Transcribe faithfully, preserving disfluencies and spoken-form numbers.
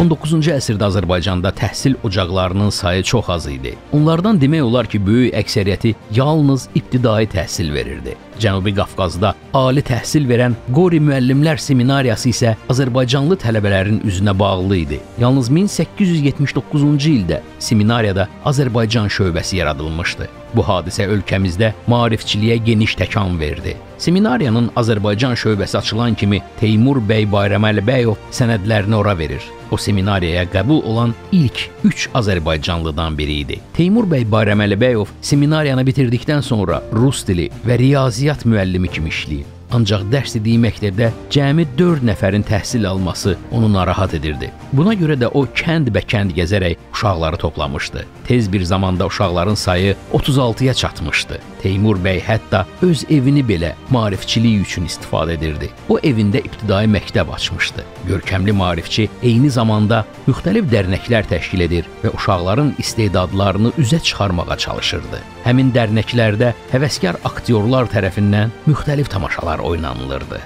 on doqquzuncu əsrdə Azərbaycanda təhsil ocaqlarının sayı çox az idi. Onlardan demək olar ki, böyük əksəriyyəti yalnız ibtidai təhsil verirdi. Cənubi Qafqazda ali təhsil verən Qori Müəllimlər Seminariyası isə Azərbaycanlı tələbələrin üzünə bağlı idi. Yalnız min səkkiz yüz yetmiş doqquzuncu ildə seminariyada Azərbaycan şöbəsi yaradılmışdı. Bu hadisə ölkəmizdə maarifçiliyə geniş təkan verdi. Seminariyanın Azərbaycan şöbəsi açılan kimi Teymur Bey Bayraməlibəyov sənədlərini ora verir. O seminariyaya qəbul olan ilk üç Azərbaycanlıdan biri idi. Teymur Bey Bayraməlibəyov seminariyanı bitirdikdən sonra rus dili və riyaziyyat müəllimi kimi işləyir. Ancaq dərs dediyi məktəbdə cəmi dörd nəfərin təhsil alması onu narahat edirdi. Buna görə də o kənd bə kənd gəzərək uşaqları toplamışdı. Tez bir zamanda uşaqların sayı otuz altıya çatmışdı. Teymur Bey hətta öz evini belə maarifçilik üçün istifadə edirdi. O evində ibtidai məktəb açmışdı. Görkəmli maarifçi eyni zamanda müxtəlif dərnəklər təşkil edir və uşaqların istedadlarını üzə çıxarmağa çalışırdı. Həmin dərnəklərdə həvəskar aktyorlar tərəfindən müxtəlif tamaşalar oynanılırdı.